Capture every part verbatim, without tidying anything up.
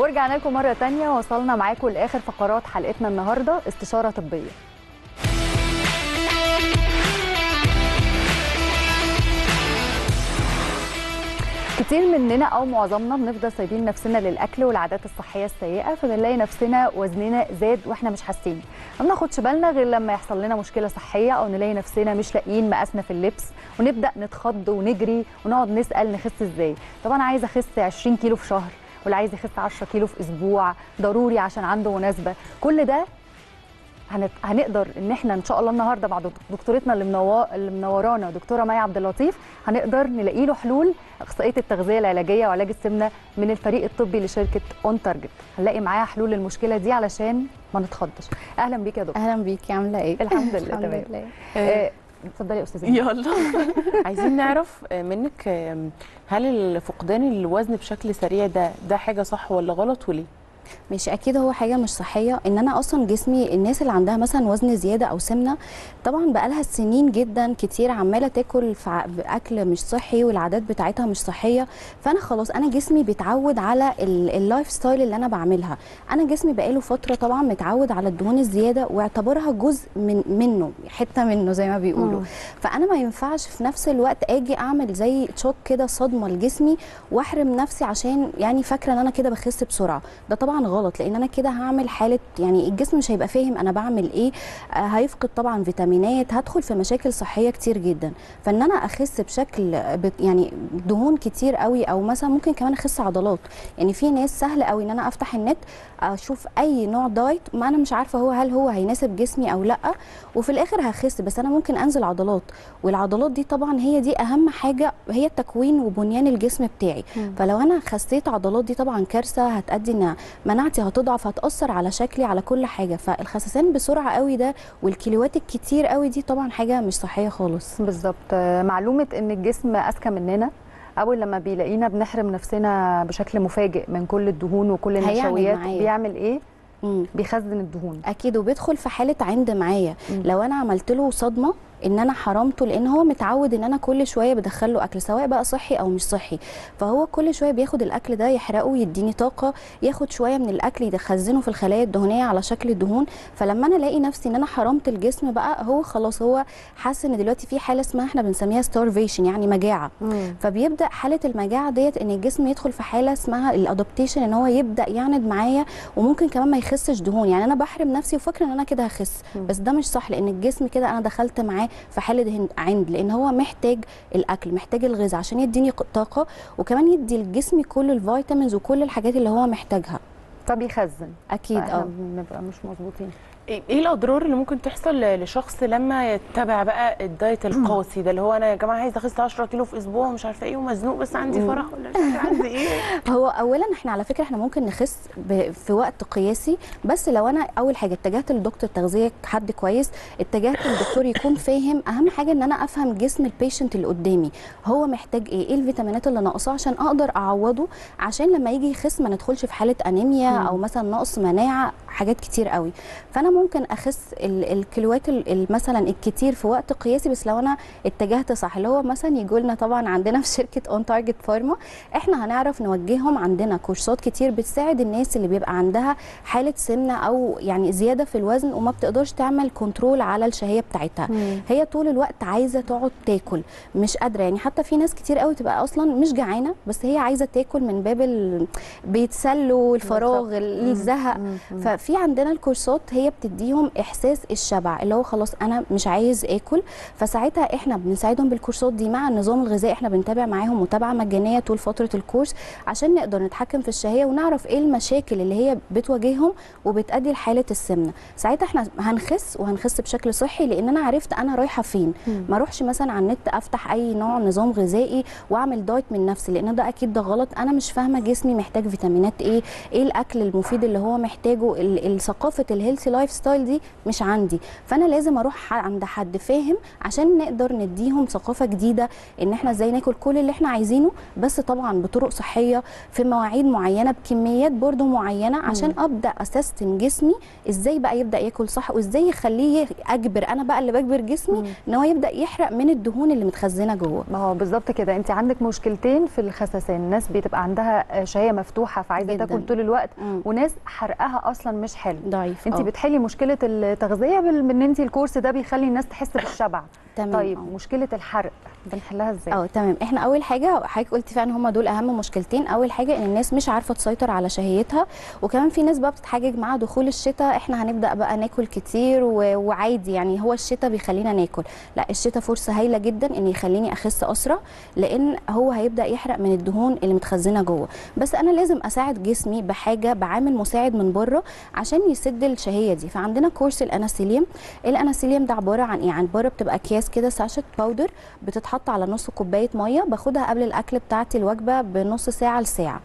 ورجعنا لكم مرة تانية. وصلنا معاكم لآخر فقرات حلقتنا النهاردة، استشارة طبية. كتير مننا او معظمنا بنفضل سايبين نفسنا للاكل والعادات الصحيه السيئه، فبنلاقي نفسنا وزننا زاد واحنا مش حاسين. ما بناخدش بالنا غير لما يحصل لنا مشكله صحيه او نلاقي نفسنا مش لاقيين مقاسنا في اللبس، ونبدا نتخض ونجري ونقعد نسال نخس ازاي. طب انا عايزه اخس عشرين كيلو في شهر، واللي عايز يخس عشرة كيلو في اسبوع ضروري عشان عنده مناسبه. كل ده هنقدر ان احنا ان شاء الله النهارده بعد دكتورتنا اللي منور اللي منورانا دكتوره مي عبد اللطيف هنقدر نلاقي له حلول. اخصائيه التغذيه العلاجيه وعلاج السمنه من الفريق الطبي لشركه اون تارجت، هنلاقي معاها حلول للمشكله دي علشان ما نتخضش. اهلا بيك يا دكتور. اهلا بيكي، عامله ايه؟ الحمد لله تمام. اتفضلي يا استاذه. يلا عايزين نعرف منك، هل الفقدان الوزن بشكل سريع ده ده حاجه صح ولا غلط وليه؟ مش اكيد هو حاجه مش صحيه ان انا اصلا جسمي، الناس اللي عندها مثلا وزن زياده او سمنه طبعا بقالها سنين جدا كتير عماله تاكل اكل مش صحي والعادات بتاعتها مش صحيه، فانا خلاص انا جسمي بيتعود على اللايف ستايل اللي انا بعملها. انا جسمي بقاله فتره طبعا متعود على الدهون الزياده واعتبرها جزء من منه، حته منه زي ما بيقولوا. فانا ما ينفعش في نفس الوقت اجي اعمل زي تشوك كده، صدمه لجسمي، واحرم نفسي عشان يعني فاكره ان انا كده بخس بسرعه. ده طبعا غلط، لان انا كده هعمل حاله، يعني الجسم مش هيبقى فاهم انا بعمل ايه، هيفقد طبعا فيتامينات، هدخل في مشاكل صحيه كتير جدا. فان انا اخس بشكل يعني دهون كتير قوي، او مثلا ممكن كمان اخس عضلات. يعني في ناس سهل قوي ان انا افتح النت اشوف اي نوع دايت، ما انا مش عارفه هو هل هو هيناسب جسمي او لا، وفي الاخر هخس، بس انا ممكن انزل عضلات. والعضلات دي طبعا هي دي اهم حاجه، هي التكوين وبنيان الجسم بتاعي. م. فلو انا خسيت عضلات دي طبعا كارثه، هتؤدي ان مناعتي هتضعف، هتأثر على شكلي، على كل حاجه. فالخسسان بسرعه قوي ده والكيلوات الكتير قوي دي طبعا حاجه مش صحيه خالص. بالظبط. معلومه ان الجسم اذكى مننا، اول لما بيلاقينا بنحرم نفسنا بشكل مفاجئ من كل الدهون وكل النشويات، بيعمل ايه؟ مم. بيخزن الدهون اكيد، وبيدخل في حاله عند معايا. مم. لو انا عملت له صدمه ان انا حرمته، لان هو متعود ان انا كل شويه بدخل له اكل سواء بقى صحي او مش صحي، فهو كل شويه بياخد الاكل ده يحرقه، يديني طاقه، ياخد شويه من الاكل يخزنه في الخلايا الدهنيه على شكل الدهون. فلما انا الاقي نفسي ان انا حرمت الجسم بقى، هو خلاص هو حاسس ان دلوقتي في حاله اسمها احنا بنسميها ستارفيشن، يعني مجاعه. مم. فبيبدا حاله المجاعه ديت ان الجسم يدخل في حاله اسمها الادابتيشن، ان هو يبدا يعند معايا، وممكن كمان ما يخسش دهون. يعني انا بحرم نفسي وفاكره ان انا كده هخس، بس ده مش صح، لان الجسم كده انا دخلت معاه في حاله عند، لان هو محتاج الاكل، محتاج الغذاء عشان يديني طاقه، وكمان يدي لجسمي كل الفيتامينز وكل الحاجات اللي هو محتاجها، فبيخزن اكيد. اه بنبقى مش مظبوطين. ايه الاضرار اللي ممكن تحصل لشخص لما يتبع بقى الدايت القاسي ده، اللي هو انا يا جماعه عايز اخس عشرة كيلو في اسبوع ومش عارفه ايه ومزنوق، بس عندي فرح ولا مش عندي ايه؟ هو اولا احنا على فكره احنا ممكن نخس في وقت قياسي، بس لو انا اول حاجه اتجهت لدكتور تغذيه حد كويس، اتجهت لدكتور يكون فاهم. اهم حاجه ان انا افهم جسم البيشنت اللي قدامي هو محتاج ايه، ايه الفيتامينات اللي ناقصاه عشان اقدر اعوضه، عشان لما يجي يخس ما ندخلش في حاله انيميا او مثلا نقص مناعه، حاجات كتير قوي. فانا ممكن اخس الكيلوات مثلا الكتير في وقت قياسي، بس لو انا اتجهت صح، اللي هو مثلا يجوا لنا طبعا عندنا في شركه اون تارجت فارما، احنا هنعرف نوجههم. عندنا كورسات كتير بتساعد الناس اللي بيبقى عندها حاله سمنه او يعني زياده في الوزن وما بتقدرش تعمل كنترول على الشهيه بتاعتها. مم. هي طول الوقت عايزه تقعد تاكل، مش قادره. يعني حتى في ناس كتير قوي تبقى اصلا مش جعانه، بس هي عايزه تاكل من باب ال... بيتسلوا الفراغ، الزهق. ففي عندنا الكورسات هي بتديهم احساس الشبع، اللي هو خلاص انا مش عايز اكل، فساعتها احنا بنساعدهم بالكورسات دي. مع النظام الغذائي احنا بنتابع معاهم متابعه مجانيه طول فتره الكورس، عشان نقدر نتحكم في الشهيه ونعرف ايه المشاكل اللي هي بتواجههم وبتؤدي لحاله السمنه. ساعتها احنا هنخس، وهنخس بشكل صحي، لان انا عرفت انا رايحه فين. ما اروحش مثلا على النت افتح اي نوع نظام غذائي واعمل دايت من نفسي، لان ده اكيد ده غلط. انا مش فاهمه جسمي محتاج فيتامينات ايه، ايه الاكل المفيد اللي هو محتاجه، ثقافه الهيلثي لايف ستايل دي مش عندي، فانا لازم اروح عند حد فاهم عشان نقدر نديهم ثقافه جديده ان احنا ازاي ناكل كل اللي احنا عايزينه، بس طبعا بطرق صحيه في مواعيد معينه بكميات برده معينه، عشان ابدا اسيستم جسمي ازاي بقى يبدا ياكل صح وازاي يخليه اجبر انا بقى اللي بجبر جسمي ان هو يبدا يحرق من الدهون اللي متخزنه جوه. ما هو بالظبط كده، انت عندك مشكلتين في الخسسان، الناس بتبقى عندها شهيه مفتوحه فعايزه تاكل طول الوقت، مم. وناس حرقها اصلا مش حلو. ضعيف. انت بتحلي مشكله التغذيه بان انت الكورس ده بيخلي الناس تحس بالشبع. تمام. طيب أوه. مشكله الحرق بنحلها ازاي؟ اه تمام، احنا اول حاجه حضرتك قلتي فعلا هم دول اهم مشكلتين. اول حاجه ان الناس مش عارفه تسيطر على شهيتها، وكمان في ناس بقى بتتحجج مع دخول الشتاء احنا هنبدا بقى ناكل كتير و... وعادي يعني هو الشتاء بيخلينا ناكل. لا، الشتاء فرصه هايله جدا ان يخليني اخس اسرع، لان هو هيبدا يحرق من الدهون اللي متخزنه جوه، بس انا لازم اساعد جسمي بحاجه، بعامل مساعد من بره عشان يسد الشهيه دي. فعندنا كورس الاناسليم. الاناسليم ده عباره عن ايه؟ عن بره بتبقى اكياس كده ساشت باودر بتتحط على نص كوبايه ميه، باخدها قبل الاكل بتاعتي الوجبه بنص ساعه لساعه.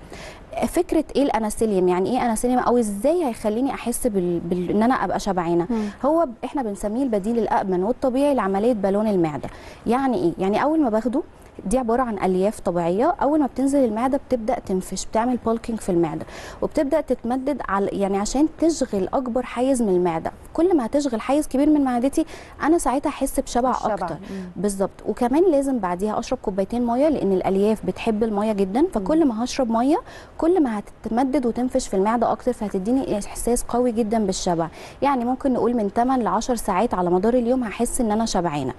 فكره ايه الاناسليم؟ يعني ايه اناسليم او ازاي هيخليني احس بال... بال... ان انا ابقى شبعانه؟ هو احنا بنسميه البديل الامن والطبيعي لعمليه بالون المعده. يعني ايه؟ يعني اول ما باخده دي عباره عن الياف طبيعيه، اول ما بتنزل المعده بتبدا تنفش، بتعمل بالكينج في المعده وبتبدا تتمدد على يعني عشان تشغل اكبر حيز من المعده. كل ما هتشغل حيز كبير من معدتي انا ساعتها احس بشبع اكتر. بالظبط. وكمان لازم بعديها اشرب كوبايتين ميه، لان الالياف بتحب الميه جدا، فكل ما هشرب ميه كل ما هتتمدد وتنفش في المعده اكتر، فهتديني احساس قوي جدا بالشبع. يعني ممكن نقول من ثمانية لعشر ساعات على مدار اليوم هحس ان انا شبعانه.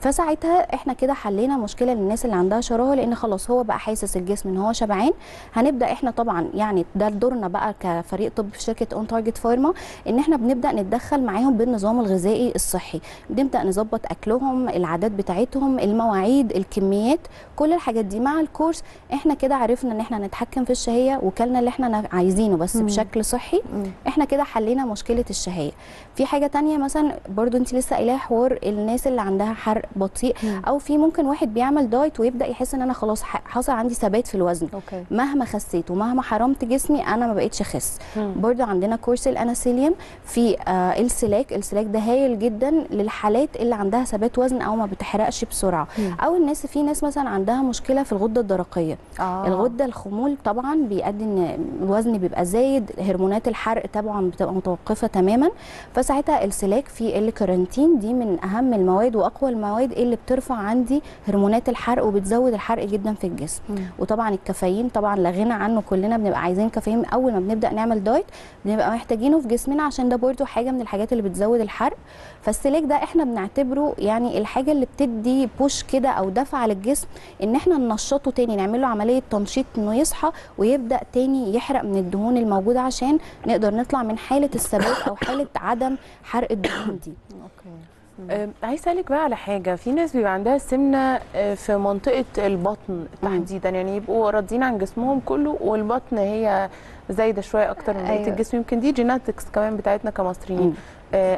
فساعتها احنا كده حلينا مشكله للناس اللي عندها شراهه، لان خلاص هو بقى حاسس الجسم ان هو شبعان. هنبدا احنا طبعا يعني ده دورنا بقى كفريق طب في شركه اون تارجت فارما، ان احنا بنبدا نتدخل معاهم بالنظام الغذائي الصحي، بنبدا نظبط اكلهم، العادات بتاعتهم، المواعيد، الكميات، كل الحاجات دي. مع الكورس احنا كده عرفنا ان احنا نتحكم في الشهيه وكلنا اللي احنا عايزينه بس مم. بشكل صحي. مم. احنا كده حلينا مشكله الشهيه. في حاجه ثانيه مثلا برضو انت لسه قايله حوار الناس اللي عندها حرق بطيء، مم. او في ممكن واحد بيعمل دايت ويبدا يحس ان انا خلاص حصل عندي ثبات في الوزن. أوكي. مهما خسيت ومهما حرمت جسمي انا ما بقتش اخس. برده عندنا كورس الاناسليم في آه السلاك. السلاك ده هايل جدا للحالات اللي عندها ثبات وزن او ما بتحرقش بسرعه، مم. او الناس في ناس مثلا عندها مشكله في الغده الدرقيه. آه. الغده الخمول طبعا بيؤدي ان الوزن بيبقى زايد، هرمونات الحرق طبعا بتبقى متوقفه تماما، فساعتها السلاك في الكارنتين دي من اهم المواد واقوى المواد اللي بترفع عندي هرمونات الحرق وبتزود الحرق جدا في الجسم. مم. وطبعا الكافيين طبعا لا غنى عنه، كلنا بنبقى عايزين كافيين اول ما بنبدا نعمل دايت بنبقى محتاجينه في جسمنا، عشان ده برده حاجه من الحاجات اللي بتزود الحرق. فالسلاك ده احنا بنعتبره يعني الحاجه اللي بتدي بوش كده او دفعه للجسم ان احنا ننشطه تاني، نعمل له عمليه تنشيط انه يصحى ويبدا تاني يحرق من الدهون الموجوده، عشان نقدر نطلع من حاله الثبات او حاله عدم حرق الدهون دي. اوكي. عايز اسالك بقى على حاجه، في ناس بيبقى عندها السمنه في منطقه البطن تحديدا، يعني يبقوا راضيين عن جسمهم كله والبطن هي زايده شويه اكتر من بقيه. أيوة. الجسم، يمكن دي جيناتكس كمان بتاعتنا كمصريين.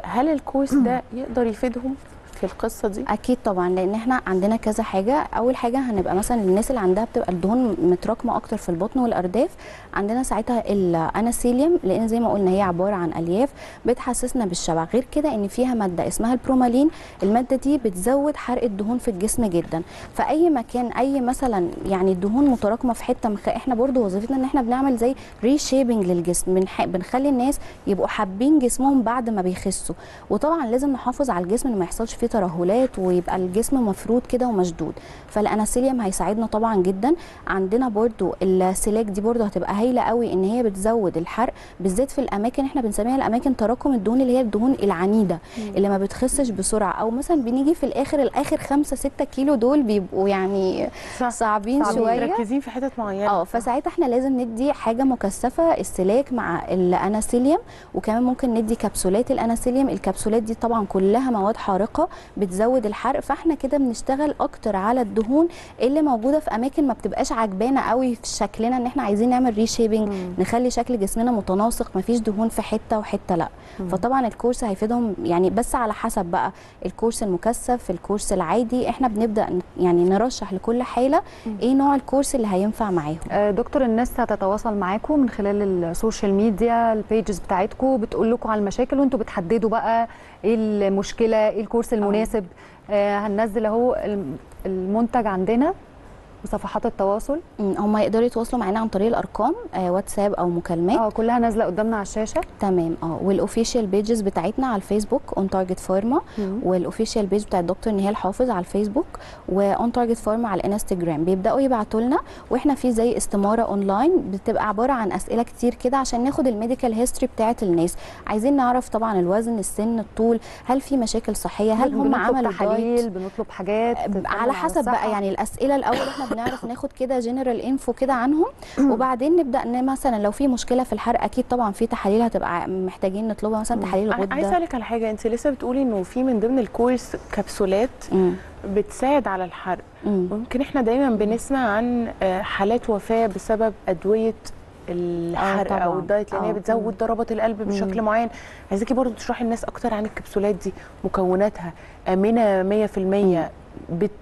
هل الكورس ده يقدر يفيدهم في القصه دي؟ اكيد طبعا، لان احنا عندنا كذا حاجه. اول حاجه هنبقى مثلا الناس اللي عندها بتبقى الدهون متراكمه اكتر في البطن والارداف، عندنا ساعتها الاناسليم، لان زي ما قلنا هي عباره عن الياف بتحسسنا بالشبع. غير كده ان فيها ماده اسمها البرومالين، الماده دي بتزود حرق الدهون في الجسم جدا. فاي مكان اي مثلا يعني الدهون متراكمه في حته مخ... احنا برضو وظيفتنا ان احنا بنعمل زي ريشيبنج للجسم، بنح... بنخلي الناس يبقوا حابين جسمهم بعد ما بيخسوا. وطبعا لازم نحافظ على الجسم ان ما يحصلش فيه ترهلات ويبقى الجسم مفرود كده ومشدود، فالاناسليم هيساعدنا طبعا جدا. عندنا برضو السلاك دي برضو هتبقى هايله قوي، ان هي بتزود الحرق بالذات في الاماكن احنا بنسميها الاماكن تراكم الدهون، اللي هي الدهون العنيده اللي ما بتخسش بسرعه، او مثلا بنيجي في الاخر الاخر خمسة ستة كيلو دول بيبقوا يعني صعبين شويه، مركزين في حتت معينه. اه فساعتها احنا لازم ندي حاجه مكثفه، السلاك مع الاناسليم، وكمان ممكن ندي كبسولات الاناسليم. الكبسولات دي طبعا كلها مواد حارقه، بتزود الحرق، فاحنا كده بنشتغل اكتر على الدهون اللي موجوده في اماكن ما بتبقاش عاجبانا قوي في شكلنا، ان احنا عايزين نعمل ريشيبنج، نخلي شكل جسمنا متناسق، مفيش دهون في حته وحته لا. مم. فطبعا الكورس هيفيدهم يعني، بس على حسب بقى الكورس المكثف، الكورس العادي، احنا بنبدا يعني نرشح لكل حاله مم. ايه نوع الكورس اللي هينفع معاهم. آه دكتور، الناس هتتواصل معاكم من خلال السوشيال ميديا، البيجز بتاعتكم بتقول لكم على المشاكل وانتوا بتحددوا بقى ايه المشكله، ايه الكورس المناسب. آه هننزل اهو المنتج عندنا وصفحات التواصل. هم يقدروا يتواصلوا معانا عن طريق الارقام، آه واتساب او مكالمات، اه كلها نازله قدامنا على الشاشه. تمام. اه والاوفيشال بيجز بتاعتنا على الفيسبوك اون تارجت فارما، والاوفيشال بيج بتاعت دكتور نهال حافظ على الفيسبوك، واون تارجت فارما على الانستجرام. بيبداوا يبعتوا لنا، واحنا في زي استماره اونلاين بتبقى عباره عن اسئله كتير كده عشان ناخد الميديكال هيستوري بتاعت الناس. عايزين نعرف طبعا الوزن، السن، الطول، هل في مشاكل صحيه، هل هم عملوا تحاليل، بنطلب حاجات على حسب بقى يعني الاسئله. الاول احنا بنعرف ناخد كده جنرال انفو كده عنهم، وبعدين نبدا ان مثلا لو في مشكله في الحرق اكيد طبعا في تحاليل هتبقى محتاجين نطلبها، مثلا تحاليل غده. عايزه اسالك على حاجه، انت لسه بتقولي انه في من ضمن الكورس كبسولات م. بتساعد على الحرق. ممكن احنا دايما بنسمع عن حالات وفاه بسبب ادويه الحرق او الدايت، لان هي بتزود ضربات القلب بشكل معين. عايزاكي برضو تشرحي للناس اكتر عن الكبسولات دي، مكوناتها امنه مية في المية،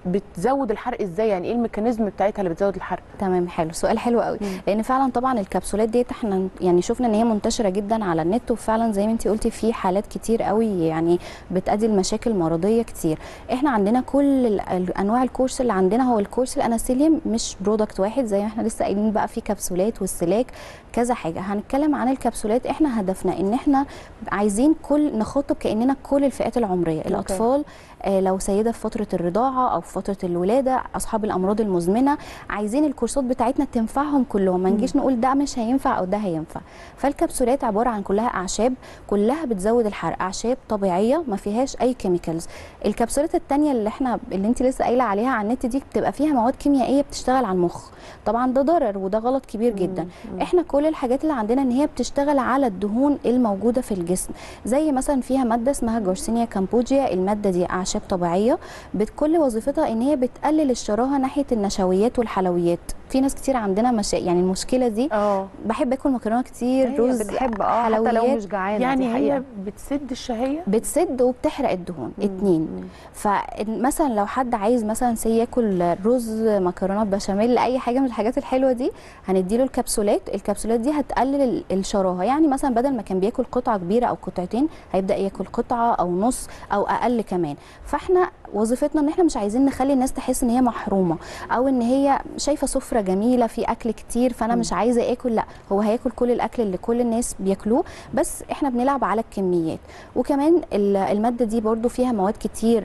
بتزود الحرق ازاي، يعني ايه الميكانيزم بتاعتها اللي بتزود الحرق؟ تمام، حلو، سؤال حلو قوي. مم. لان فعلا طبعا الكبسولات دي احنا يعني شفنا ان هي منتشره جدا على النت، وفعلا زي ما انت قلتي في حالات كتير قوي يعني بتؤدي لمشاكل مرضيه كتير. احنا عندنا كل انواع الكورس اللي عندنا، هو الكورس الاناسليم مش برودكت واحد زي ما احنا لسه قايلين، بقى في كبسولات والسلاك كذا حاجه. هنتكلم عن الكبسولات، احنا هدفنا ان احنا عايزين كل نخاطب كاننا كل الفئات العمريه، الاطفال، آه لو سيده في فتره الرضاعه او في فتره الولاده، اصحاب الامراض المزمنه، عايزين الكورسات بتاعتنا تنفعهم كلهم، ما نجيش نقول ده مش هينفع او ده هينفع. فالكبسولات عباره عن كلها اعشاب، كلها بتزود الحرق، اعشاب طبيعيه ما فيهاش اي كيميكالز. الكبسولات الثانيه اللي احنا اللي انت لسه قايله عليها على النت دي بتبقى فيها مواد كيميائيه بتشتغل على المخ، طبعا ده ضرر وده غلط كبير جدا. احنا كل الحاجات اللي عندنا ان هي بتشتغل على الدهون الموجوده في الجسم، زي مثلا فيها ماده اسمها جورسينيا كامبوجيا، الماده دي اعشاب طبيعيه بكل وظيفتها ان هي بتقلل الشراهه ناحيه النشويات والحلويات. في ناس كتير عندنا مش يعني المشكله دي، اه بحب اكل مكرونه كتير، رز، بتحب اه حتى لو مش جعانه، يعني هي بتسد الشهيه، بتسد وبتحرق الدهون. مم. اتنين. مم. فمثلا لو حد عايز مثلا سي ياكل رز، مكرونات بشاميل، اي حاجه من الحاجات الحلوه دي، هنديله الكبسولات. الكبسولات دي هتقلل الشراهه، يعني مثلا بدل ما كان بياكل قطعه كبيره او قطعتين هيبدا ياكل قطعه او نص او اقل كمان. فاحنا وظيفتنا ان احنا مش عايزين نخلي الناس تحس ان هي محرومه، او ان هي شايفه سفره جميله في اكل كتير فانا مش عايزه اكل، لا، هو هياكل كل الاكل اللي كل الناس بياكلوه، بس احنا بنلعب على الكميات. وكمان الماده دي برضو فيها مواد كتير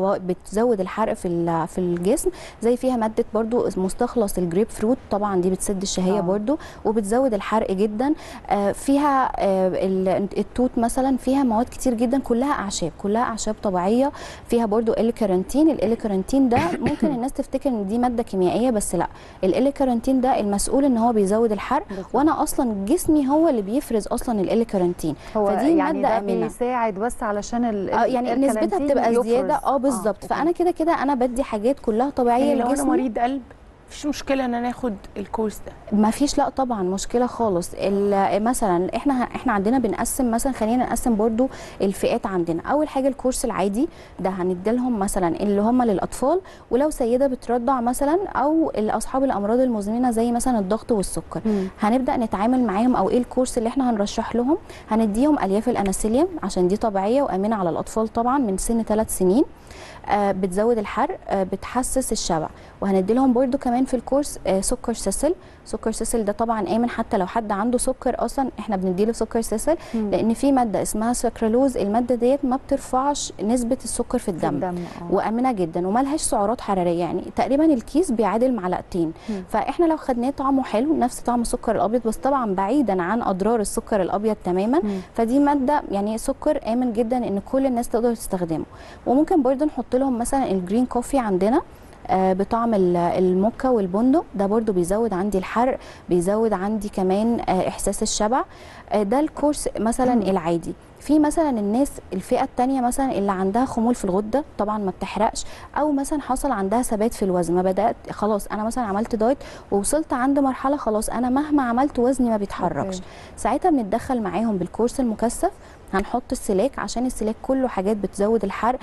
بتزود الحرق في في الجسم، زي فيها ماده برضو مستخلص الجريب فروت، طبعا دي بتسد الشهيه آه. برضو وبتزود الحرق جدا. فيها التوت مثلا، فيها مواد كتير جدا كلها اعشاب، كلها اعشاب طبيعيه. فيها برضو الكارنتين، الكارنتين ده ممكن الناس تفتكر ان دي ماده كيميائيه بس لا، الكارنتين ده المسؤول ان هو بيزود الحرق، وانا اصلا جسمي هو اللي بيفرز اصلا الكارنتين، فدي يعني ماده امنه بيساعد بس علشان ال آه يعني نسبتها بتبقى زياده. اه بالظبط. آه. فانا كده كده انا بدي حاجات كلها طبيعيه يعني لجسمي. لو انا مريض قلب مفيش مشكله ان انا اخد الكورس ده؟ مفيش، لا طبعا مشكله خالص. مثلا احنا احنا عندنا بنقسم، مثلا خلينا نقسم برضو الفئات عندنا. اول حاجه الكورس العادي ده هنديلهم مثلا اللي هم للاطفال، ولو سيده بترضع مثلا، او اصحاب الامراض المزمنه زي مثلا الضغط والسكر. م. هنبدا نتعامل معاهم، او ايه الكورس اللي احنا هنرشح لهم. هنديهم الياف الاناسليم عشان دي طبيعيه وامنه على الاطفال طبعا من سن ثلاث سنين، آه بتزود الحرق، آه بتحسس الشبع. وهندي لهم برده كمان في الكورس آه سكر سيسل. سكر سيسل ده طبعا امن، حتى لو حد عنده سكر اصلا احنا بندي له سكر سيسل، لان في ماده اسمها سكرالوز، الماده ديت ما بترفعش نسبه السكر في الدم, في الدم. آه. وامنه جدا وما لهاش سعرات حراريه، يعني تقريبا الكيس بيعادل معلقتين. مم. فاحنا لو خدناه طعمه حلو نفس طعم السكر الابيض، بس طبعا بعيدا عن اضرار السكر الابيض تماما. مم. فدي ماده يعني سكر امن جدا ان كل الناس تقدر تستخدمه. وممكن برده نحط لهم مثلا الجرين كوفي عندنا بطعم الموكا والبندق، ده برضو بيزود عندي الحرق، بيزود عندي كمان احساس الشبع. ده الكورس مثلا العادي. في مثلا الناس الفئه الثانيه مثلا اللي عندها خمول في الغده طبعا ما بتحرقش، او مثلا حصل عندها ثبات في الوزن، ما بدات خلاص انا مثلا عملت دايت ووصلت عند مرحله خلاص انا مهما عملت وزني ما بيتحركش، أوكي. ساعتها بنتدخل معاهم بالكورس المكثف، هنحط السلاك عشان السلاك كله حاجات بتزود الحرق،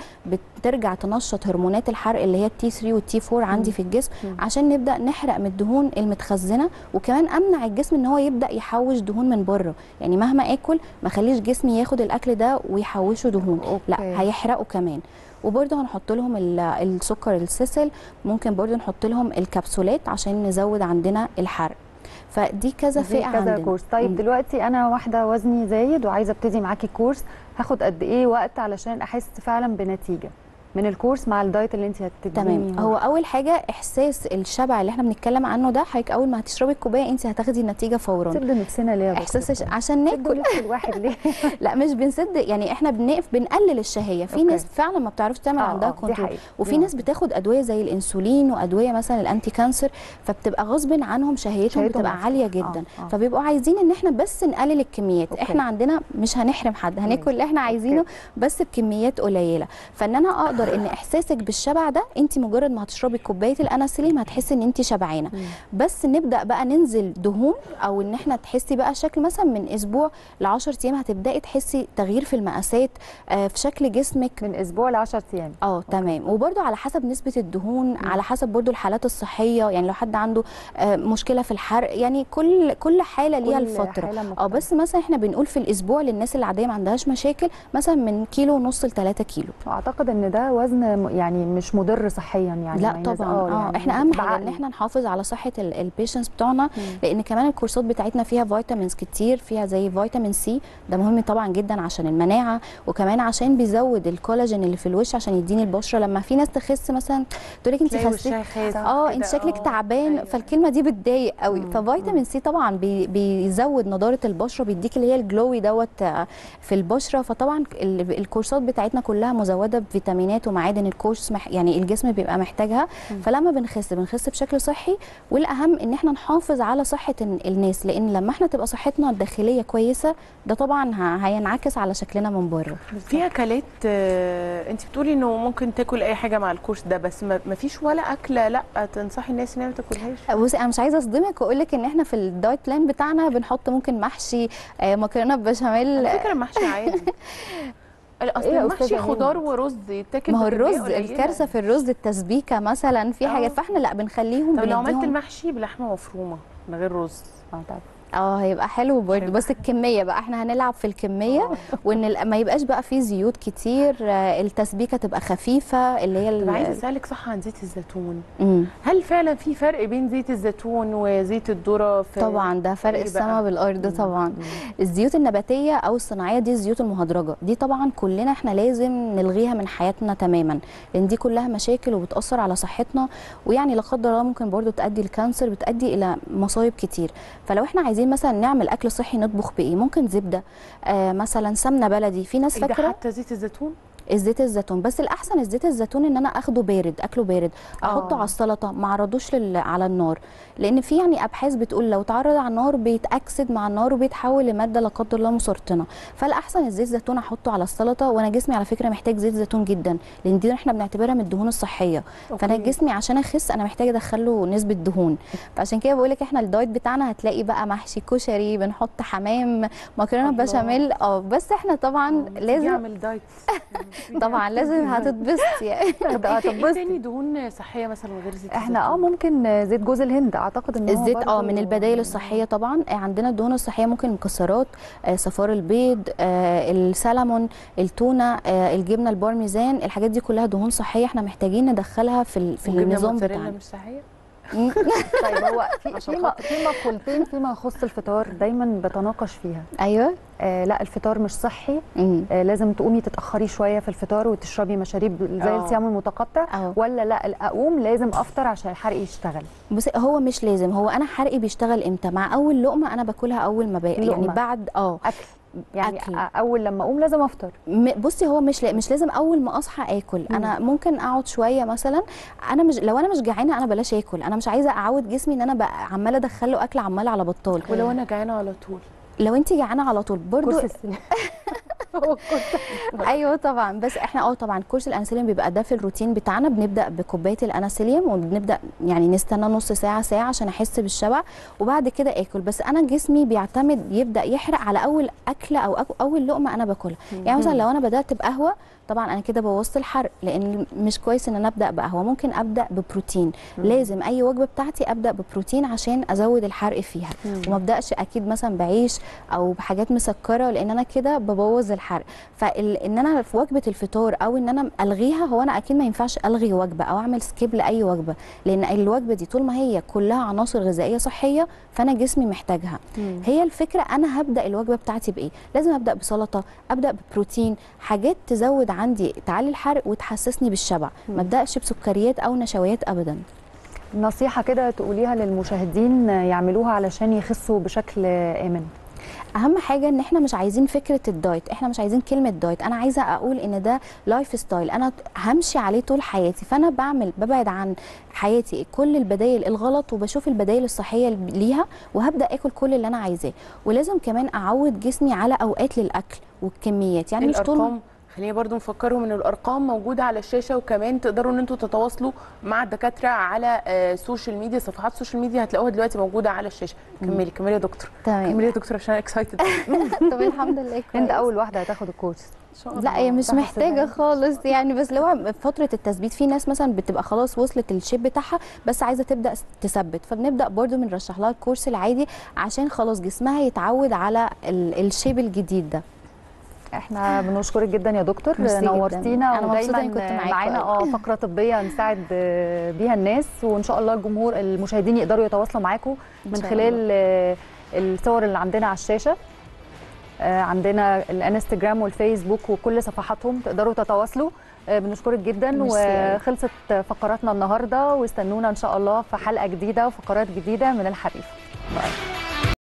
بترجع تنشط هرمونات الحرق اللي هي التي ثلاثة والتي أربعة عندي في الجسم عشان نبدا نحرق من الدهون المتخزنه، وكمان امنع الجسم ان هو يبدا يحوش دهون من بره، يعني مهما اكل ما اخليش جسمي ياخد الاكل ده ويحوشه دهون، أوكي. لا هيحرقه كمان. وبرده هنحط لهم السكر السيسل، ممكن برده نحط لهم الكبسولات عشان نزود عندنا الحرق. فدي كذا فئه عندنا كذا كورس. طيب مم. دلوقتي انا واحده وزني زايد وعايزه ابتدي معاكي كورس، هاخد قد ايه وقت علشان احس فعلا بنتيجه من الكورس مع الدايت اللي انت هتديني؟ تمام، هو اول حاجه احساس الشبع اللي احنا بنتكلم عنه ده، حضرتك اول ما هتشربي الكوبايه انت هتاخدي النتيجه فورا. سد نفسنا ليه يا دكتور؟ احساس عشان ناكل الواحد ليه؟ لا مش بنسد، يعني احنا بنقف بنقلل الشهيه، في أوكي. ناس فعلا ما بتعرفش تعمل آه عندها كنترول، وفي يوم. ناس بتاخد ادويه زي الانسولين وادويه مثلا الانتي كانسر، فبتبقى غصب عنهم شهيتهم بتبقى مصر. عاليه جدا، آه آه. فبيبقوا عايزين ان احنا بس نقلل الكميات، أوكي. احنا عندنا مش هنحرم حد، هناكل اللي احنا عايزينه بس بكميات قليله، فان انا اقدر ان احساسك بالشبع ده انت مجرد ما هتشربي كوبايه الاناسليم هتحسي ان انت شبعانه، بس نبدا بقى ننزل دهون، او ان احنا تحسي بقى شكل مثلا من اسبوع ل عشرة ايام هتبداي تحسي تغيير في المقاسات، آه في شكل جسمك من اسبوع ل عشرة ايام. اه تمام. وبرده على حسب نسبه الدهون، مم. على حسب برده الحالات الصحيه، يعني لو حد عنده آه مشكله في الحرق، يعني كل كل حاله ليها الفتره. اه بس مثلا احنا بنقول في الاسبوع للناس اللي عاديه ما عندهاش مشاكل، مثلا من كيلو ونص ل ثلاثة كيلو. اعتقد ان ده وزن يعني مش مضر صحيا، يعني لا طبعا. اه يعني احنا اهم حاجه ان احنا نحافظ على صحه البيشنتس بتوعنا، مم. لان كمان الكورسات بتاعتنا فيها فيتامينز كتير، فيها زي فيتامين سي، ده مهم طبعا جدا عشان المناعه، وكمان عشان بيزود الكولاجين اللي في الوش عشان يديني البشره. لما في ناس تخس مثلا تقول لك انت خسيت، اه انت شكلك تعبان، أيوة. فالكلمه دي بتضايق قوي، ففيتامين سي طبعا بي بيزود نضاره البشره، بيديك اللي هي الجلوي دوت في البشره. فطبعا الكورسات بتاعتنا كلها مزوده بفيتامين ومعادن الكورس، يعني الجسم بيبقى محتاجها. فلما بنخس بنخس بشكل صحي، والاهم ان احنا نحافظ على صحه الناس، لان لما احنا تبقى صحتنا الداخليه كويسه ده طبعا هينعكس على شكلنا من بره. في اكلات انت بتقولي انه ممكن تاكل اي حاجه مع الكورس ده، بس ما فيش ولا اكله لا تنصحي الناس ان هي ما تاكلهاش؟ بصي انا مش عايزه اصدمك واقول لك ان احنا في الدايت بلان بتاعنا بنحط ممكن محشي، مكرونه بشاميل، على فكره المحشي عادي الاصل إيه محشي خضار ورز يتاكل. ما هو الرز الكارثه في الرز، التسبيكه مثلا في حاجات، فاحنا لا بنخليهم. طب لو عملت المحشي بلحمه مفرومه من غير رز اه طبعا اه هيبقى حلو برده، بس الكميه بقى احنا هنلعب في الكميه، أوه. وان ما يبقاش بقى فيه زيوت كتير، التسبيكه تبقى خفيفه اللي هي. طب عايزه اسالك صح عن زيت الزيتون، مم. هل فعلا في فرق بين زيت الزيتون وزيت الذره؟ طبعا ده فرق السما بالارض طبعا. مم. الزيوت النباتيه او الصناعيه دي الزيوت المهدرجه دي طبعا كلنا احنا لازم نلغيها من حياتنا تماما، لان دي كلها مشاكل وبتاثر على صحتنا، ويعني لا قدر الله ممكن برده تؤدي لكانسر، بتؤدي الى مصايب كتير. فلو احنا عايزين مثلا نعمل اكل صحي نطبخ بايه؟ ممكن زبده، آه مثلا سمنه بلدي. في ناس فاكره ده حتى زيت الزيتون، الزيت الزيتون بس الاحسن الزيت الزيتون ان انا اخده بارد، اكله بارد، احطه على السلطه، ما اعرضوش لل... على النار، لان في يعني ابحاث بتقول لو اتعرض على النار بيتاكسد مع النار وبيتحول لماده لا قدر الله مسرطنه. فالاحسن الزيت الزيتون احطه على السلطه، وانا جسمي على فكره محتاج زيت زيتون جدا، لان دي احنا بنعتبرها من الدهون الصحيه، أوكي. فانا جسمي عشان اخس انا محتاجه ادخل له نسبه دهون، فعشان كده بقول لك احنا الدايت بتاعنا هتلاقي بقى محشي، كشري، بنحط حمام، مكرونه بشاميل. اه بس احنا طبعا أوه. لازم نعمل دايت طبعا لازم هتتبسطي يعني هتتبسطي. تاني دهون صحيه مثلا غير زيت احنا اه ممكن زيت جوز الهند، اعتقد ان الزيت اه من البدائل الصحيه طبعا. عندنا الدهون الصحيه ممكن مكسرات، آه صفار البيض، آه السلمون، التونه، آه الجبنه البارميزان، الحاجات دي كلها دهون صحيه احنا محتاجين ندخلها في في النظام بتاعنا. مش صحيه طيب هو في في مقولتين فيما يخص الفطار دايما بتناقش فيها. ايوه آه لا الفطار مش صحي، آه لازم تقومي تتاخري شويه في الفطار وتشربي مشاريب زي الصيام المتقطع، أوه. ولا لا اقوم لازم افطر عشان حرقي يشتغل. بصي هو مش لازم، هو انا حرقي بيشتغل امتى؟ مع اول لقمه انا باكلها اول ما باكل، يعني بعد اه اكل، يعني أكل. اول لما اقوم لازم افطر. بصي هو مش لا مش لازم اول ما اصحى اكل، مم. انا ممكن اقعد شويه مثلا، انا مش لو انا مش جعانه انا بلاش اكل، انا مش عايزه اعود جسمي ان انا بقى عماله ادخل له اكل عماله على بطال. ولو انا جعانه على طول؟ لو انت جعانه على طول برضو ايوه طبعا. بس احنا اه طبعا كورس الأناسليم بيبقى ده في الروتين بتاعنا، بنبدا بكوبايه الأناسليم وبنبدا يعني نستنى نص ساعه ساعه عشان احس بالشبع، وبعد كده اكل. بس انا جسمي بيعتمد يبدا يحرق على اول اكله او اول لقمه انا باكلها. يعني مثلا لو انا بدات بقهوه طبعا انا كده بوظت الحرق، لان مش كويس ان انا ابدا بقهوه، ممكن ابدا ببروتين. مم. لازم اي وجبه بتاعتي ابدا ببروتين عشان ازود الحرق فيها، مم. وما ابداش اكيد مثلا بعيش او بحاجات مسكره، لان انا كده ببوظ الحرق. فان انا في وجبه الفطار او ان انا الغيها، هو انا اكيد ما ينفعش الغي وجبه او اعمل سكيب لاي وجبه، لان الوجبه دي طول ما هي كلها عناصر غذائيه صحيه فانا جسمي محتاجها. مم. هي الفكره انا هبدا الوجبه بتاعتي بايه. لازم ابدا بسلطه، ابدا ببروتين، حاجات تزود عندي تعلي الحرق وتحسسني بالشبع، ما ابداش بسكريات او نشويات ابدا. نصيحه كده تقوليها للمشاهدين يعملوها علشان يخسوا بشكل امن. اهم حاجه ان احنا مش عايزين فكره الدايت، احنا مش عايزين كلمه دايت، انا عايزه اقول ان ده لايف ستايل انا همشي عليه طول حياتي. فانا بعمل ببعد عن حياتي كل البدايل الغلط وبشوف البدايل الصحيه ليها، وهبدا اكل كل اللي انا عايزاه. ولازم كمان اعود جسمي على اوقات للاكل والكميات، يعني مش طول. خلينا برضو نفكرهم ان الارقام موجوده على الشاشه، وكمان تقدروا ان انتوا تتواصلوا مع الدكاتره على السوشيال ميديا، صفحات السوشيال ميديا هتلاقوها دلوقتي موجوده على الشاشه. كملي كملي يا دكتور. تمام. كملي يا دكتور عشان انا اكسايتد. طب الحمد لله. انت اول واحده هتاخد الكورس. لا هي مش محتاجه خالص يعني، بس لو فتره التثبيت في ناس مثلا بتبقى خلاص وصلت للشيب بتاعها بس عايزه تبدا تثبت، فبنبدا برده بنرشح لها الكورس العادي عشان خلاص جسمها يتعود على الشيب الجديد ده. احنا بنشكرك جدا يا دكتور، نورتينا ودايما معانا اه فقره طبيه نساعد بيها الناس، وان شاء الله الجمهور المشاهدين يقدروا يتواصلوا معاكم من خلال الصور اللي عندنا على الشاشه، عندنا الانستجرام والفيسبوك وكل صفحاتهم تقدروا تتواصلوا. بنشكرك جدا، وخلصت فقراتنا النهارده، واستنونا ان شاء الله في حلقه جديده وفقرات جديده من الحريف.